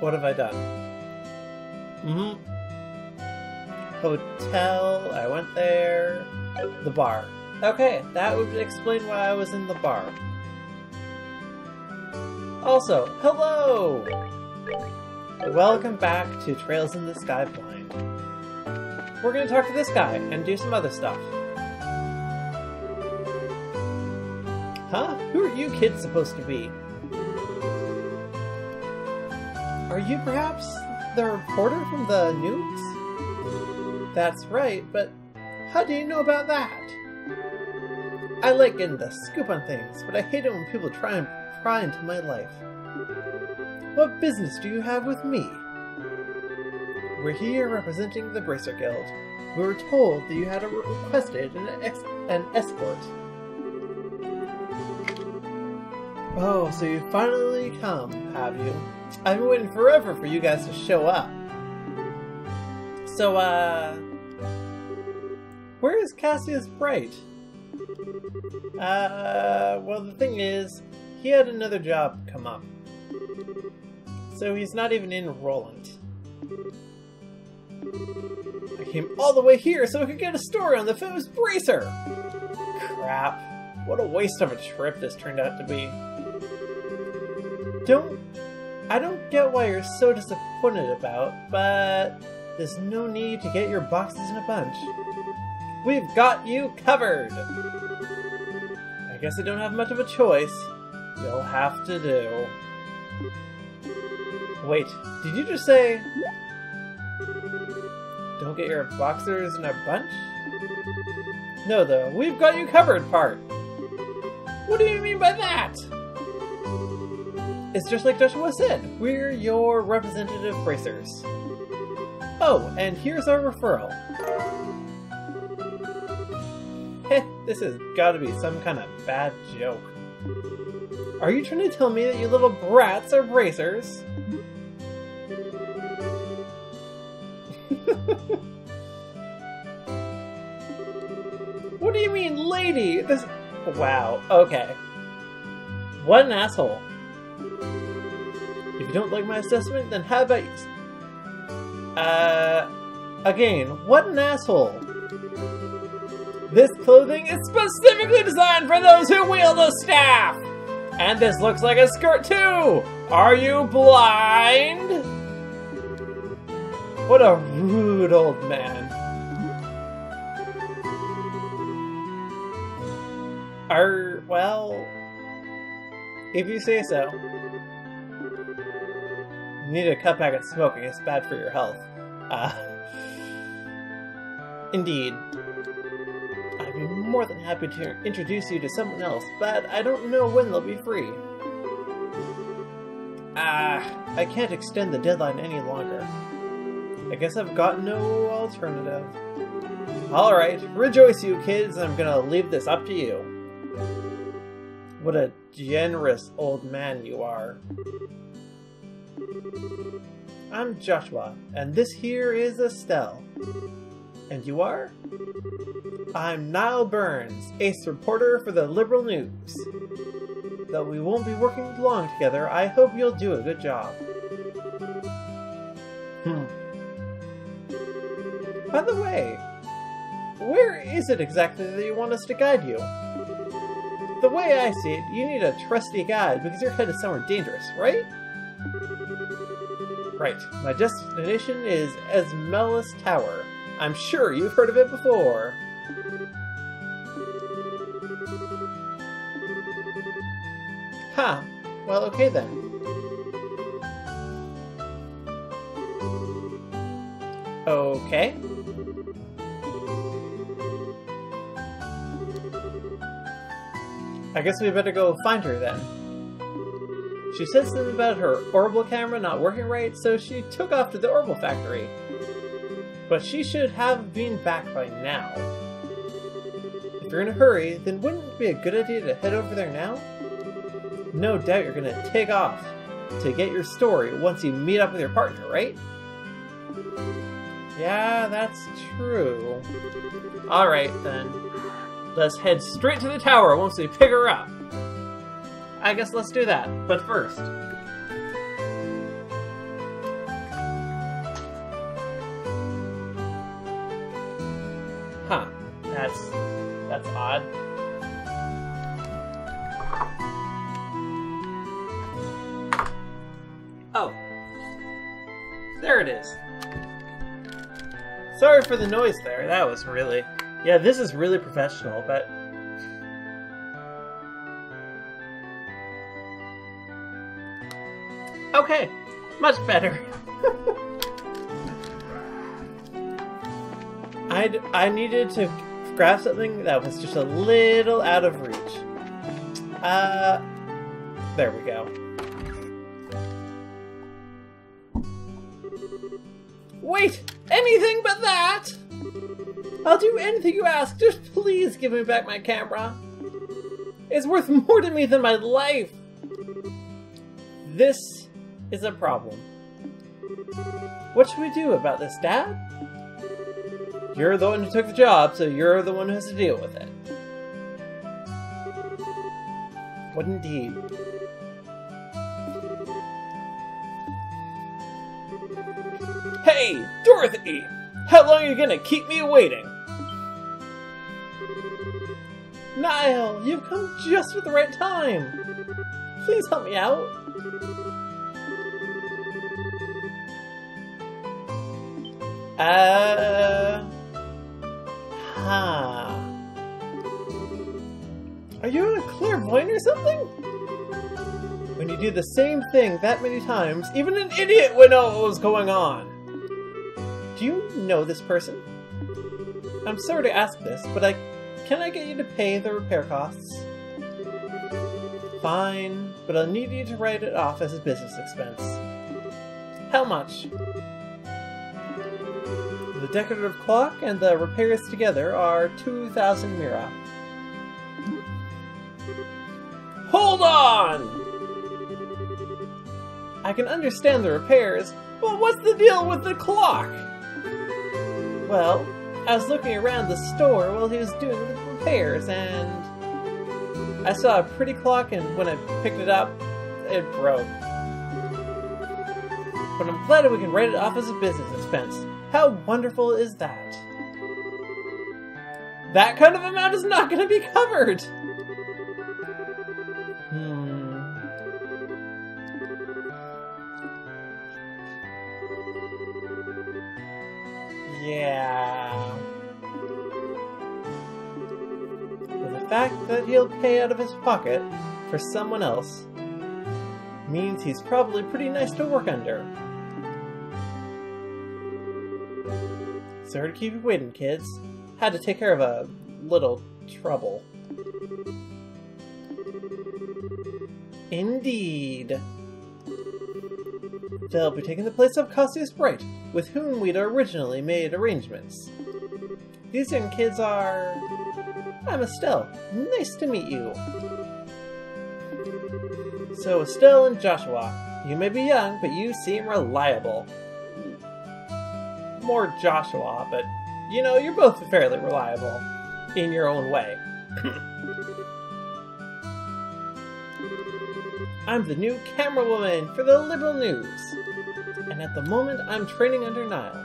What have I done? Hotel, I went there. The bar. Okay, that would explain why I was in the bar. Also, hello! Welcome back to Trails in the Sky Blind. We're gonna talk to this guy and do some other stuff. Huh? Who are you kids supposed to be? Are you perhaps the reporter from the news? That's right, but how do you know about that? I like getting the scoop on things, but I hate it when people try and pry into my life. What business do you have with me? We're here representing the Bracer Guild. We were told that you had requested an escort. Oh, so you finally come, have you? I've been waiting forever for you guys to show up. So, where is Cassius Bright? Well, the thing is, he had another job come up. So he's not even in Roland. I came all the way here so I could get a story on the famous Bracer! Crap. What a waste of a trip this turned out to be. I don't get why you're so disappointed about, but there's no need to get your boxes in a bunch. We've got you covered! I guess I don't have much of a choice. You'll have to do. Wait, did you just say... Don't get your boxers in a bunch? No, though. We've got you covered part. What do you mean by that? It's just like Joshua said. We're your representative bracers. Oh, and here's our referral. Heh, this has got to be some kind of bad joke. Are you trying to tell me that you little brats are bracers? What do you mean, lady? This... Wow, okay. What an asshole. If you don't like my assessment, then how about you... Again, what an asshole. This clothing is specifically designed for those who wield the staff! And this looks like a skirt too! Are you blind? What a rude old man. Well... If you say so. You need to cut back on smoking, it's bad for your health. Indeed. I'd be more than happy to introduce you to someone else, but I don't know when they'll be free. I can't extend the deadline any longer. I guess I've got no alternative. Alright, rejoice you kids, I'm gonna leave this up to you. What a generous old man you are. I'm Joshua, and this here is Estelle. And you are? I'm Niall Burns, ace reporter for the Liberal News. Though we won't be working long together, I hope you'll do a good job. By the way, where is it exactly that you want us to guide you? The way I see it, you need a trusty guide because you're headed somewhere dangerous, right? Right. My destination is Esmela's Tower. I'm sure you've heard of it before. Huh. Well, okay then. Okay. I guess we better go find her then. She said something about her orbital camera not working right, so she took off to the Orbment Factory. But she should have been back by now. If you're in a hurry, then wouldn't it be a good idea to head over there now? No doubt you're gonna take off to get your story once you meet up with your partner, right? Yeah, that's true. Alright then. Let's head straight to the tower once we pick her up. I guess let's do that, but first. That's odd. Oh. There it is. Sorry for the noise there. That was really... Yeah, this is really professional, but... Okay. Much better. I needed to grab something that was just a little out of reach. There we go. Wait! Anything but that! I'll do anything you ask, just please give me back my camera. It's worth more to me than my life! This is a problem. What should we do about this, Dad? You're the one who took the job, so you're the one who has to deal with it. What indeed? Hey, Dorothy! How long are you gonna keep me waiting? Niall, you've come just at the right time! Please help me out! Are you a clairvoyant or something? When you do the same thing that many times, even an idiot would know what was going on. Do you know this person? I'm sorry to ask this, but can I get you to pay the repair costs? Fine, but I'll need you to write it off as a business expense. How much? The decorative clock and the repairs together are 2,000 Mira. Hold on! I can understand the repairs, but what's the deal with the clock? Well, I was looking around the store while he was doing the repairs, and I saw a pretty clock, and when I picked it up, it broke. But I'm glad that we can write it off as a business expense. How wonderful is that? That kind of amount is not going to be covered! Yeah... But the fact that he'll pay out of his pocket for someone else means he's probably pretty nice to work under. Sorry to keep you waiting, kids. Had to take care of a little trouble. Indeed. They'll be taking the place of Cassius Bright, with whom we'd originally made arrangements. These young kids are... I'm Estelle. Nice to meet you. So Estelle and Joshua. You may be young, but you seem reliable. More Joshua, but, you know, you're both fairly reliable in your own way. I'm the new camera woman for the Liberal News, and at the moment I'm training under Niall.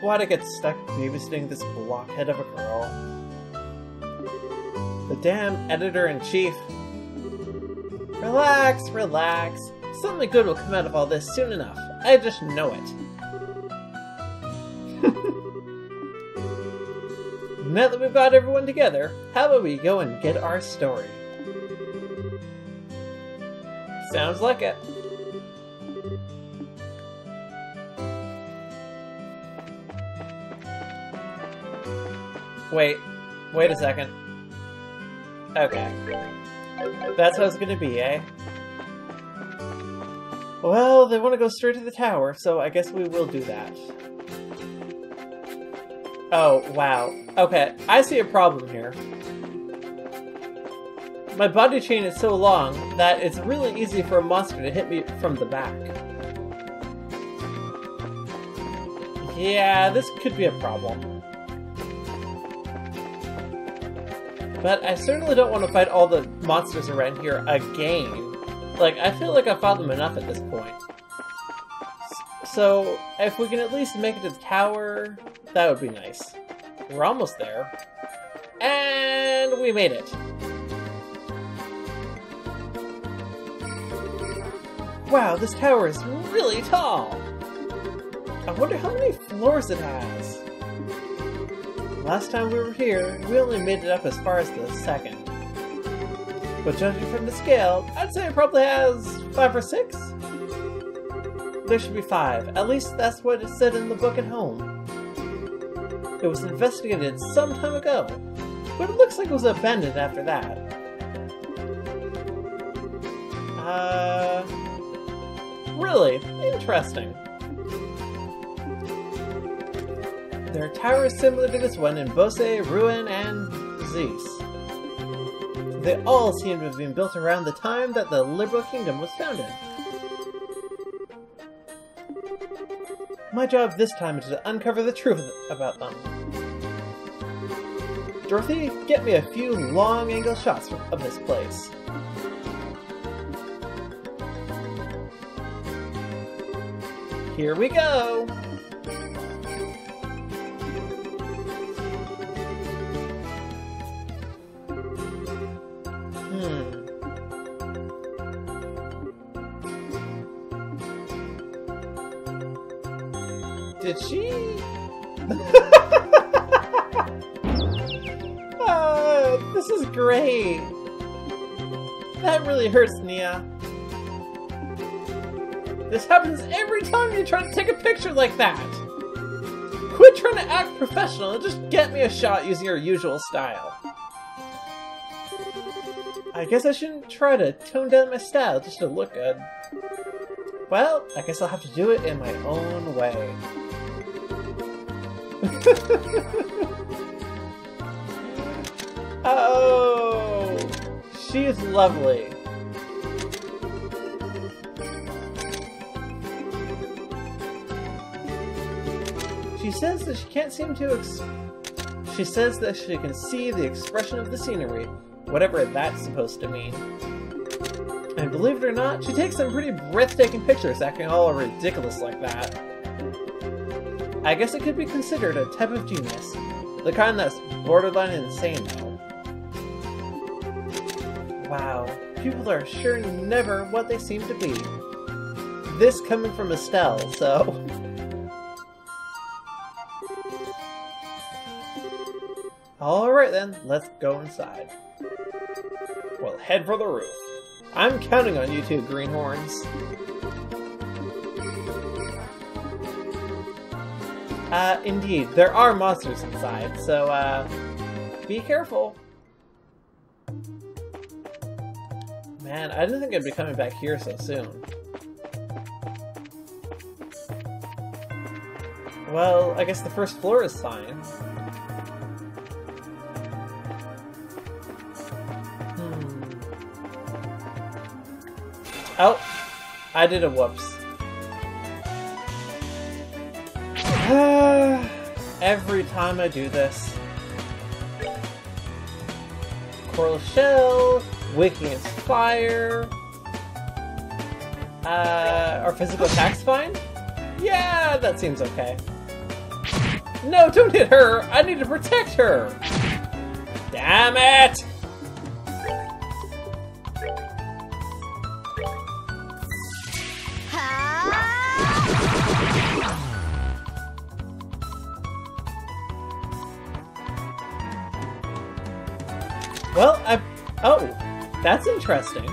Why'd I get stuck babysitting this blockhead of a girl? The damn editor-in-chief. Relax, relax. Something good will come out of all this soon enough. I just know it. Now that we've got everyone together, how about we go and get our story? Sounds like it. Wait a second. Okay. That's how it's gonna be, eh? Well, they want to go straight to the tower, so I guess we will do that. Oh, wow. Okay, I see a problem here. My body chain is so long that it's really easy for a monster to hit me from the back. Yeah, this could be a problem. But I certainly don't want to fight all the monsters around here again. Like, I feel like I've fought them enough at this point. So, if we can at least make it to the tower... That would be nice. We're almost there. And we made it. Wow, this tower is really tall. I wonder how many floors it has. Last time we were here, we only made it up as far as the second. But judging from the scale, I'd say it probably has 5 or 6. There should be 5. At least that's what it said in the book at home. It was investigated some time ago, but it looks like it was abandoned after that. Really interesting. There are towers similar to this one in Bose, Ruin, and Zeiss. They all seem to have been built around the time that the Liberal Kingdom was founded. My job this time is to uncover the truth about them. Dorothy, get me a few long-angle shots of this place. Here we go! Did she? This is great. That really hurts, Nia. This happens every time you try to take a picture like that. Quit trying to act professional and just get me a shot using your usual style. I guess I shouldn't try to tone down my style just to look good. Well, I guess I'll have to do it in my own way. Oh, she's lovely. She says that she can't seem to She says that she can see the expression of the scenery, whatever that's supposed to mean. And believe it or not, she takes some pretty breathtaking pictures, acting all ridiculous like that. I guess it could be considered a type of genius. The kind that's borderline insane, though. Wow, people are sure never what they seem to be. This coming from Estelle, so... Alright then, let's go inside. We'll head for the roof. I'm counting on you two, greenhorns. Indeed, there are monsters inside, so, be careful. Man, I didn't think I'd be coming back here so soon. Well, I guess the first floor is fine. Oh, I did a whoops. Every time I do this. Coral shell, waking its fire. Are physical attacks fine? Yeah, that seems okay. No, don't hit her! I need to protect her! Damn it! Well, oh, that's interesting.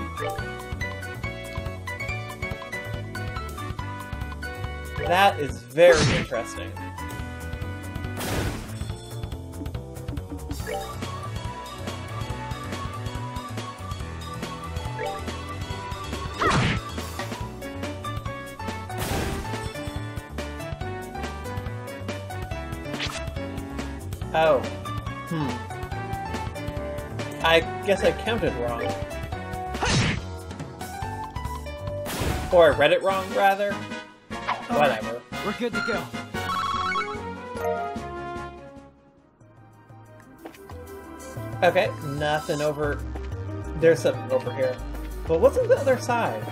That is very interesting. Oh. Hmm. I guess I counted wrong. Or I read it wrong, rather. All whatever. Right. We're good to go. Okay, nothing over... There's something over here. But what's on the other side?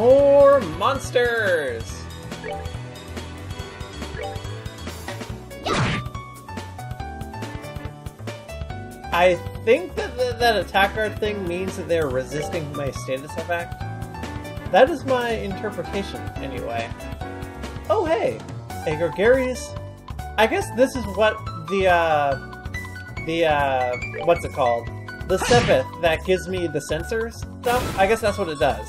more monsters! I think that that attack guard thing means that they're resisting my status effect. That is my interpretation, anyway. Oh hey! A gregarious... I guess this is what what's it called? The Sepeth that gives me the sensor stuff? I guess that's what it does.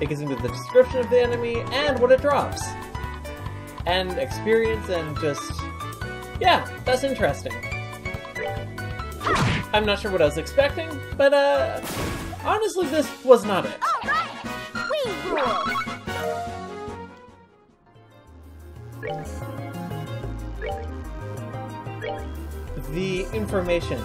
It gives me the description of the enemy and what it drops. And experience and just... yeah, that's interesting. I'm not sure what I was expecting, but honestly this was not it. The information.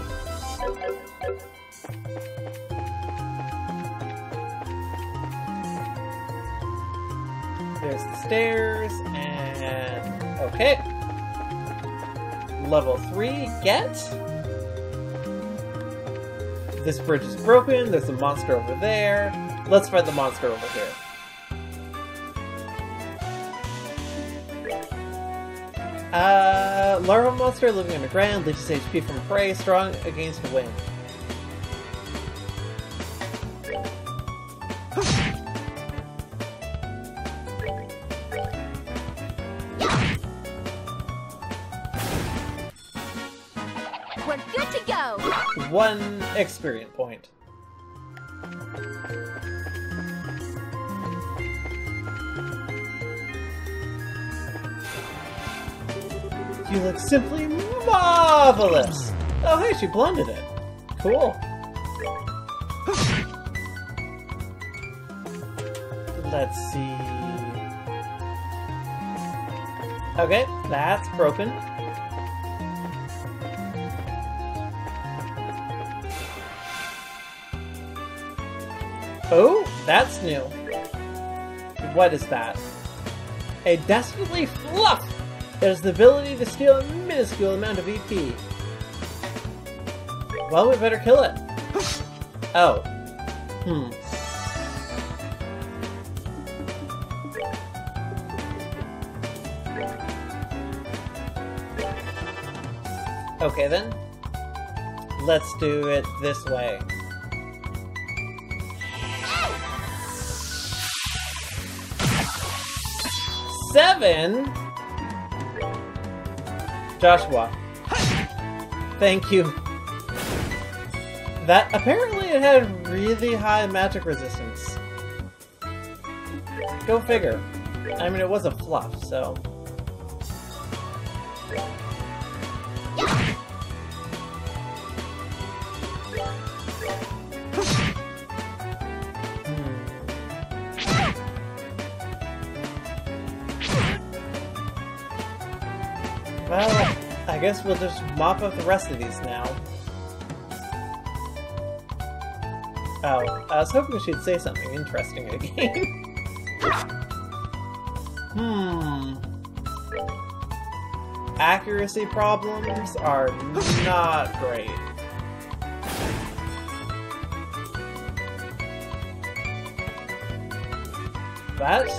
There's the stairs, and... okay. Level 3, get? This bridge is broken, there's a monster over there. Let's fight the monster over here. Larval monster living underground, leaches HP from prey, strong against wind. We're good to go! 1 experience point. You look simply marvelous! Oh hey, she blended it. Cool. Let's see... okay, that's broken. Oh, that's new. What is that? A desperately fluff! It has the ability to steal a minuscule amount of EP. Well, we better kill it. Oh. Hmm. Okay then. Let's do it this way. Seven? Joshua, thank you. That apparently it had really high magic resistance. Go figure. I mean, it was a fluff, so. Well, I guess we'll just mop up the rest of these now. Oh, I was hoping she'd say something interesting again. Accuracy problems are not great. But,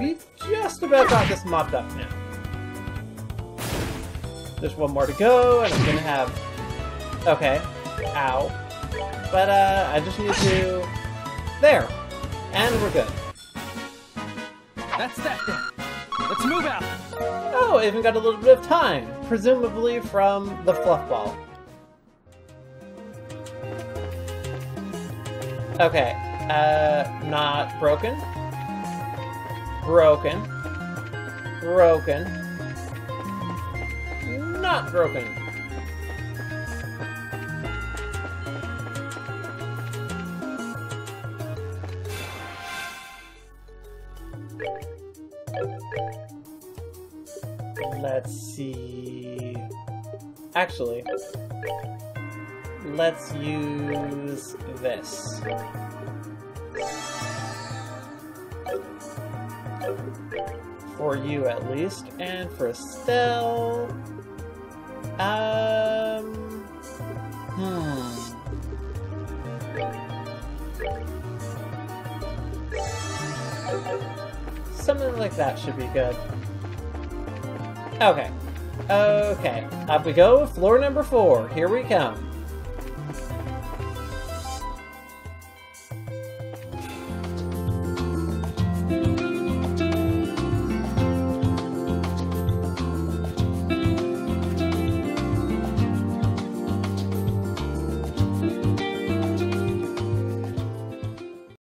we've just about got this mopped up now. There's one more to go, and I'm gonna have... okay. Ow. But, I just need to... there! And we're good. That's that then. Let's move out! Oh, I even got a little bit of time. Presumably from the fluff ball. Okay. Not broken. Broken. Broken. Not broken. Let's see. Actually, let's use this. For you at least, and for Estelle. Something like that should be good. Okay. Okay. Up we go. Floor number 4. Here we come.